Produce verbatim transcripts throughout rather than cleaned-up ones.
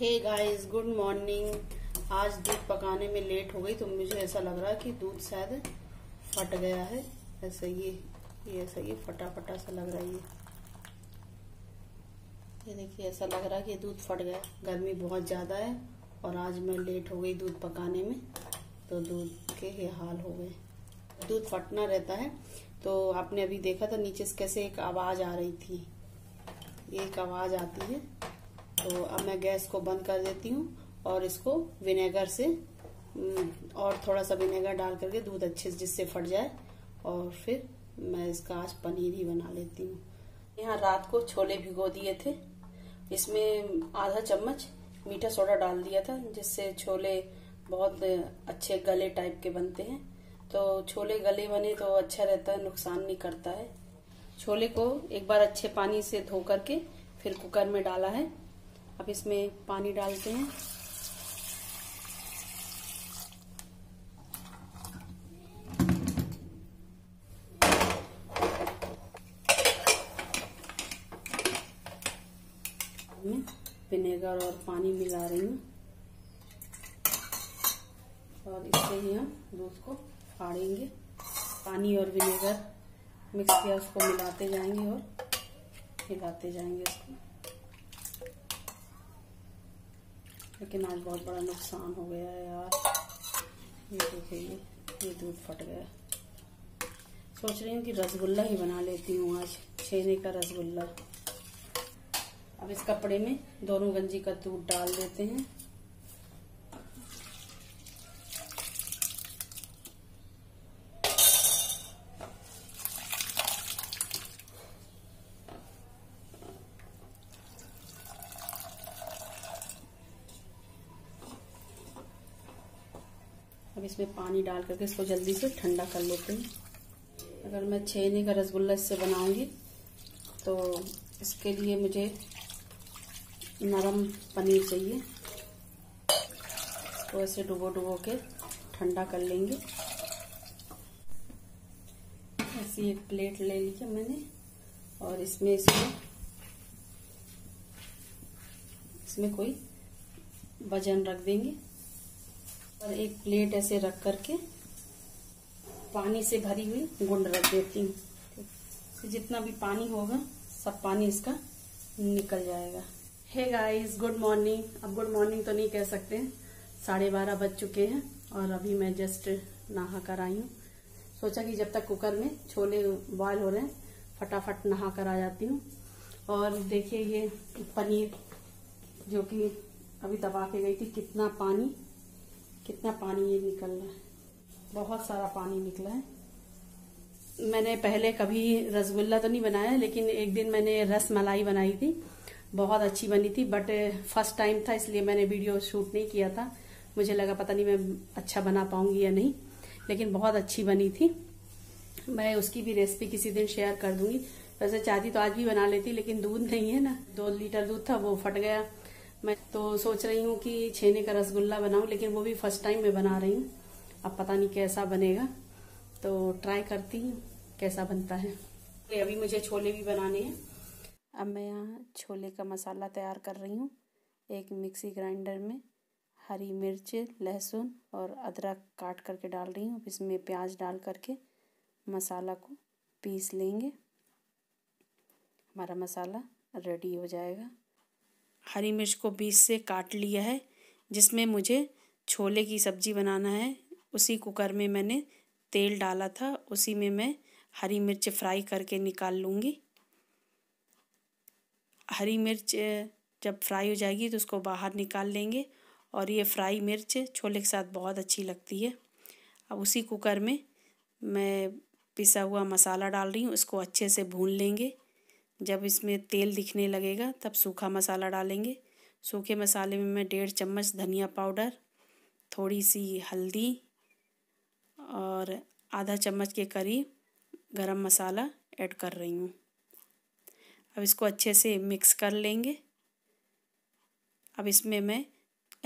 हे guys, good morning. आज दूध पकाने में लेट हो गई तो मुझे ऐसा लग रहा है कि दूध शायद फट गया है। ऐसा ये ये ऐसा ये फटा फटा सा लग रहा है। ये ये देखिए, ऐसा लग रहा है कि दूध फट गया। गर्मी बहुत ज़्यादा है और आज मैं लेट हो गई दूध पकाने में, तो दूध के ये हाल हो गए। दूध फटना रहता है। तो आपने अभी देखा था नीचे से कैसे एक आवाज़ आ रही थी, एक आवाज़ आती है। तो अब मैं गैस को बंद कर देती हूँ और इसको विनेगर से और थोड़ा सा विनेगर डाल करके दूध अच्छे से जिससे फट जाए, और फिर मैं इसका आज पनीर ही बना लेती हूँ। यहाँ रात को छोले भिगो दिए थे, इसमें आधा चम्मच मीठा सोडा डाल दिया था जिससे छोले बहुत अच्छे गले टाइप के बनते हैं। तो छोले गले बने तो अच्छा रहता है, नुकसान नहीं करता है। छोले को एक बार अच्छे पानी से धो करके फिर कुकर में डाला है। अब इसमें पानी डालते हैं। मैं विनेगर और पानी मिला रही हूँ और इससे ही हम दूध को फाड़ेंगे। पानी और विनेगर मिक्स किया, उसको मिलाते जाएंगे और हिलाते जाएंगे इसको। लेकिन आज बहुत बड़ा नुकसान हो गया है यार। ये देखिए, ये दूध फट गया। सोच रही हूँ कि रसगुल्ला ही बना लेती हूँ आज, छेने का रसगुल्ला। अब इस कपड़े में दोनों गंजी का दूध डाल देते हैं। अब इसमें पानी डाल करके इसको जल्दी से ठंडा कर लेते हैं। अगर मैं छेने का रसगुल्ला इससे बनाऊंगी तो इसके लिए मुझे नरम पनीर चाहिए, तो ऐसे डुबो डुबो के ठंडा कर लेंगे। ऐसी एक प्लेट ले ली है मैंने और इसमें इसमें इसमें कोई वजन रख देंगे। और एक प्लेट ऐसे रख करके पानी से भरी हुई गुंड रख देती हूँ। जितना भी पानी होगा सब पानी इसका निकल जाएगा। Hey guys, good morning. अब गुड मॉर्निंग तो नहीं कह सकते, साढ़े बारह बज चुके हैं और अभी मैं जस्ट नहा कर आई हूँ। सोचा कि जब तक कुकर में छोले बॉयल हो रहे हैं फटाफट नहा कर आ जाती हूँ। और देखिए ये पनीर जो कि अभी दबा के गई थी, कितना पानी कितना पानी ये निकल रहा है। बहुत सारा पानी निकला है। मैंने पहले कभी रसगुल्ला तो नहीं बनाया, लेकिन एक दिन मैंने रस मलाई बनाई थी, बहुत अच्छी बनी थी। बट फर्स्ट टाइम था इसलिए मैंने वीडियो शूट नहीं किया था। मुझे लगा पता नहीं मैं अच्छा बना पाऊंगी या नहीं, लेकिन बहुत अच्छी बनी थी। मैं उसकी भी रेसिपी किसी दिन शेयर कर दूंगी। वैसे चाहती तो आज भी बना लेती, लेकिन दूध नहीं है ना, दो लीटर दूध था वो फट गया। मैं तो सोच रही हूँ कि छेने का रसगुल्ला बनाऊं, लेकिन वो भी फर्स्ट टाइम मैं बना रही हूँ। अब पता नहीं कैसा बनेगा, तो ट्राई करती हूँ कैसा बनता है। अभी मुझे छोले भी बनाने हैं। अब मैं यहाँ छोले का मसाला तैयार कर रही हूँ। एक मिक्सी ग्राइंडर में हरी मिर्च, लहसुन और अदरक काट करके डाल रही हूँ। इसमें प्याज डाल करके मसाला को पीस लेंगे। हमारा मसाला रेडी हो जाएगा। हरी मिर्च को बीच से काट लिया है। जिसमें मुझे छोले की सब्जी बनाना है, उसी कुकर में मैंने तेल डाला था, उसी में मैं हरी मिर्च फ्राई करके निकाल लूँगी। हरी मिर्च जब फ्राई हो जाएगी तो उसको बाहर निकाल लेंगे। और ये फ्राई मिर्च छोले के साथ बहुत अच्छी लगती है। अब उसी कुकर में मैं पिसा हुआ मसाला डाल रही हूँ, इसको अच्छे से भून लेंगे। जब इसमें तेल दिखने लगेगा तब सूखा मसाला डालेंगे। सूखे मसाले में मैं डेढ़ चम्मच धनिया पाउडर, थोड़ी सी हल्दी और आधा चम्मच के करीब गरम मसाला ऐड कर रही हूँ। अब इसको अच्छे से मिक्स कर लेंगे। अब इसमें मैं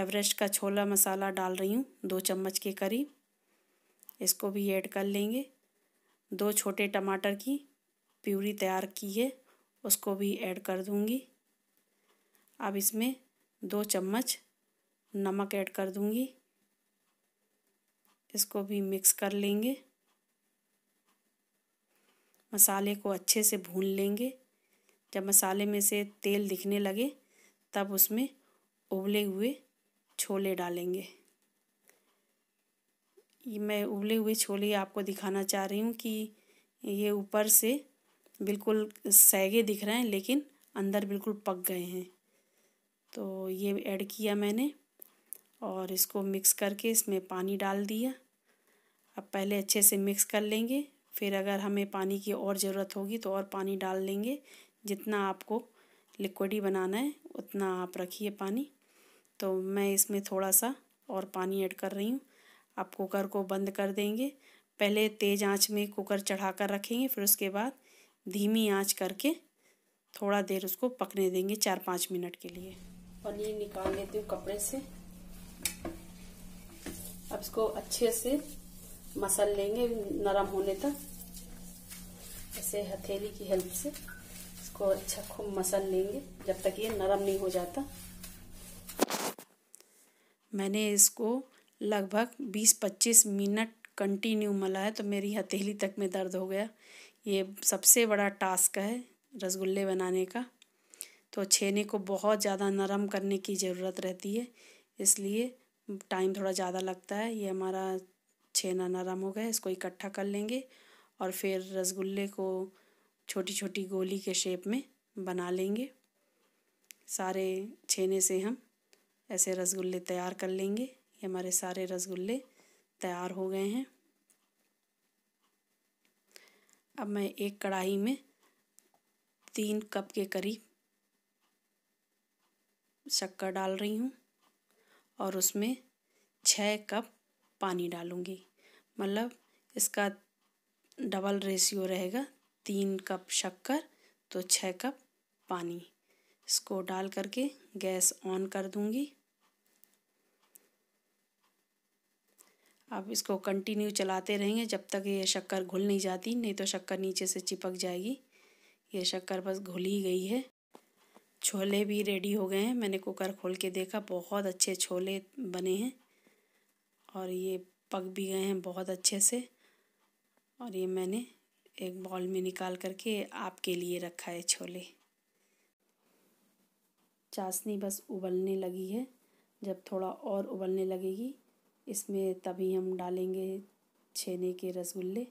एवरेस्ट का छोला मसाला डाल रही हूँ, दो चम्मच के करीब। इसको भी ऐड कर लेंगे। दो छोटे टमाटर की प्यूरी तैयार की है, उसको भी ऐड कर दूंगी। अब इसमें दो चम्मच नमक ऐड कर दूंगी। इसको भी मिक्स कर लेंगे, मसाले को अच्छे से भून लेंगे। जब मसाले में से तेल दिखने लगे तब उसमें उबले हुए छोले डालेंगे। मैं उबले हुए छोले आपको दिखाना चाह रही हूँ कि ये ऊपर से बिल्कुल सैगे दिख रहे हैं लेकिन अंदर बिल्कुल पक गए हैं। तो ये ऐड किया मैंने और इसको मिक्स करके इसमें पानी डाल दिया। अब पहले अच्छे से मिक्स कर लेंगे, फिर अगर हमें पानी की और ज़रूरत होगी तो और पानी डाल लेंगे। जितना आपको लिक्विड ही बनाना है उतना आप रखिए पानी। तो मैं इसमें थोड़ा सा और पानी ऐड कर रही हूँ। आप कुकर को बंद कर देंगे, पहले तेज़ आंच में कुकर चढ़ा कर रखेंगे, फिर उसके बाद धीमी आंच करके थोड़ा देर उसको पकने देंगे, चार पाँच मिनट के लिए। पनीर निकाल लेती हूँ कपड़े से। अब इसको अच्छे से मसल लेंगे नरम होने तक। ऐसे हथेली की हेल्प से इसको अच्छा खूब मसल लेंगे जब तक ये नरम नहीं हो जाता। मैंने इसको लगभग बीस पच्चीस मिनट कंटिन्यू मला है तो मेरी हथेली तक में दर्द हो गया। ये सबसे बड़ा टास्क है रसगुल्ले बनाने का। तो छेने को बहुत ज़्यादा नरम करने की ज़रूरत रहती है, इसलिए टाइम थोड़ा ज़्यादा लगता है। ये हमारा छेना नरम हो गया, इसको इकट्ठा कर लेंगे और फिर रसगुल्ले को छोटी छोटी गोली के शेप में बना लेंगे। सारे छेने से हम ऐसे रसगुल्ले तैयार कर लेंगे। ये हमारे सारे रसगुल्ले तैयार हो गए हैं। अब मैं एक कढ़ाई में तीन कप के करीब शक्कर डाल रही हूँ और उसमें छः कप पानी डालूँगी, मतलब इसका डबल रेशियो रहेगा, तीन कप शक्कर तो छः कप पानी। इसको डाल करके गैस ऑन कर दूँगी। अब इसको कंटिन्यू चलाते रहेंगे जब तक ये शक्कर घुल नहीं जाती, नहीं तो शक्कर नीचे से चिपक जाएगी। ये शक्कर बस घुल ही गई है। छोले भी रेडी हो गए हैं। मैंने कुकर खोल के देखा, बहुत अच्छे छोले बने हैं और ये पक भी गए हैं बहुत अच्छे से। और ये मैंने एक बाउल में निकाल करके आपके लिए रखा है छोले। चाशनी बस उबलने लगी है, जब थोड़ा और उबलने लगेगी इसमें तभी हम डालेंगे छेने के रसगुल्ले।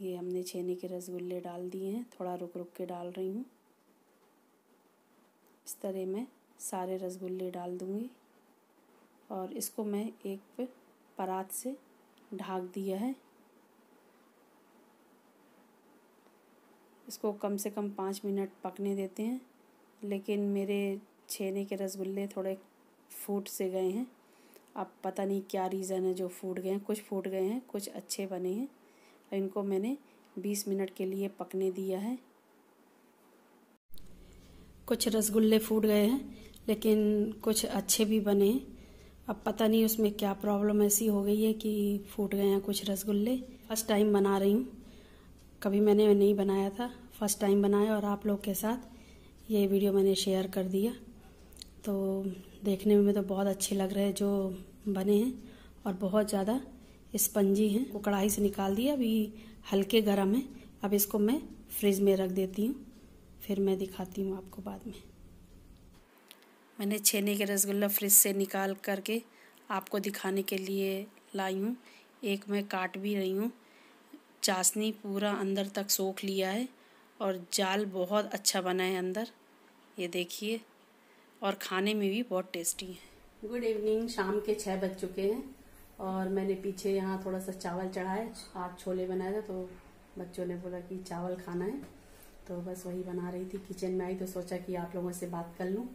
ये हमने छेने के रसगुल्ले डाल दिए हैं, थोड़ा रुक रुक के डाल रही हूँ। इस तरह मैं सारे रसगुल्ले डाल दूँगी और इसको मैं एक परात से ढक दिया है। इसको कम से कम पाँच मिनट पकने देते हैं, लेकिन मेरे छेने के रसगुल्ले थोड़े फूट से गए हैं। अब पता नहीं क्या रीज़न है जो फूट गए हैं, कुछ फूट गए हैं, कुछ अच्छे बने हैं। इनको मैंने बीस मिनट के लिए पकने दिया है। कुछ रसगुल्ले फूट गए हैं लेकिन कुछ अच्छे भी बने हैं। अब पता नहीं उसमें क्या प्रॉब्लम ऐसी हो गई है कि फूट गए हैं कुछ रसगुल्ले। फर्स्ट टाइम बना रही हूँ, कभी मैंने नहीं बनाया था, फर्स्ट टाइम बनाया और आप लोग के साथ ये वीडियो मैंने शेयर कर दिया। तो देखने में तो बहुत अच्छे लग रहे हैं जो बने हैं और बहुत ज़्यादा स्पंजी हैं। वो कढ़ाई से निकाल दिया, अभी हल्के गर्म है। अब इसको मैं फ्रिज में रख देती हूँ, फिर मैं दिखाती हूँ आपको बाद में। मैंने छेने के रसगुल्ला फ्रिज से निकाल करके आपको दिखाने के लिए लाई हूँ। एक मैं काट भी रही हूँ, चाशनी पूरा अंदर तक सोख लिया है और जाल बहुत अच्छा बना है अंदर, ये देखिए, और खाने में भी बहुत टेस्टी है। गुड इवनिंग, शाम के छः बज चुके हैं और मैंने पीछे यहाँ थोड़ा सा चावल चढ़ाया। आज छोले बनाए थे तो बच्चों ने बोला कि चावल खाना है, तो बस वही बना रही थी। किचन में आई तो सोचा कि आप लोगों से बात कर लूँ।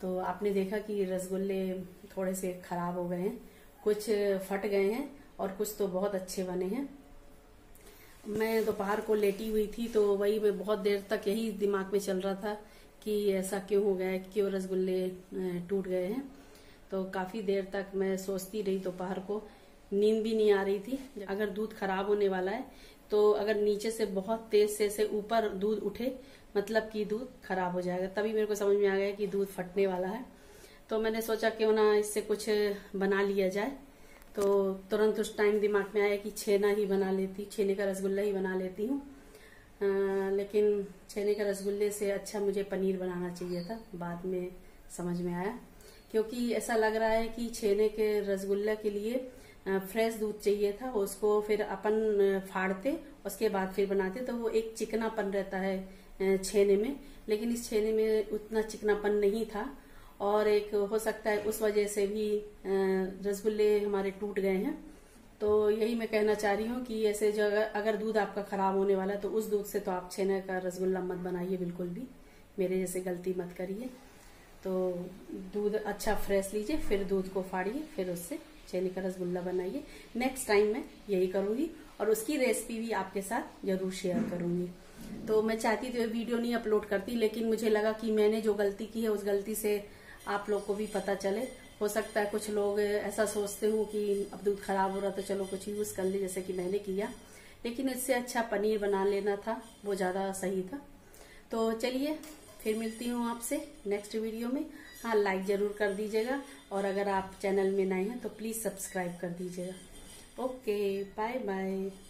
तो आपने देखा कि रसगुल्ले थोड़े से खराब हो गए हैं, कुछ फट गए हैं और कुछ तो बहुत अच्छे बने हैं। मैं दोपहर को लेटी हुई थी तो वही मैं बहुत देर तक यही दिमाग में चल रहा था कि ऐसा क्यों हो गया, क्यों रसगुल्ले टूट गए हैं। तो काफ़ी देर तक मैं सोचती रही, दोपहर को नींद भी नहीं आ रही थी। अगर दूध खराब होने वाला है तो अगर नीचे से बहुत तेज से से ऊपर दूध उठे मतलब कि दूध खराब हो जाएगा, तभी मेरे को समझ में आ गया कि दूध फटने वाला है। तो मैंने सोचा क्यों ना इससे कुछ बना लिया जाए। तो तुरंत उस टाइम दिमाग में आया कि छेना ही बना लेती, छेने का रसगुल्ला ही बना लेती हूँ। लेकिन छेने के रसगुल्ले से अच्छा मुझे पनीर बनाना चाहिए था, बाद में समझ में आया, क्योंकि ऐसा लग रहा है कि छेने के रसगुल्ला के लिए फ्रेश दूध चाहिए था। उसको फिर अपन फाड़ते, उसके बाद फिर बनाते, तो वो एक चिकनापन रहता है छेने में, लेकिन इस छेने में उतना चिकनापन नहीं था। और एक हो सकता है उस वजह से भी रसगुल्ले हमारे टूट गए हैं। तो यही मैं कहना चाह रही हूँ कि ऐसे जगह अगर दूध आपका खराब होने वाला है तो उस दूध से तो आप छेने का रसगुल्ला मत बनाइए, बिल्कुल भी मेरे जैसे गलती मत करिए। तो दूध अच्छा फ्रेश लीजिए, फिर दूध को फाड़िए, फिर उससे छेने का रसगुल्ला बनाइए। नेक्स्ट टाइम मैं यही करूँगी और उसकी रेसिपी भी आपके साथ जरूर शेयर करूँगी। तो मैं चाहती थी वीडियो नहीं अपलोड करती, लेकिन मुझे लगा कि मैंने जो गलती की है उस गलती से आप लोग को भी पता चले। हो सकता है कुछ लोग ऐसा सोचते हो कि अब दूध खराब हो रहा तो चलो कुछ यूज कर ले, जैसे कि मैंने किया, लेकिन इससे अच्छा पनीर बना लेना था, वो ज्यादा सही था। तो चलिए फिर मिलती हूँ आपसे नेक्स्ट वीडियो में। हाँ, लाइक जरूर कर दीजिएगा और अगर आप चैनल में नए हैं तो प्लीज सब्सक्राइब कर दीजिएगा। Okay, bye bye.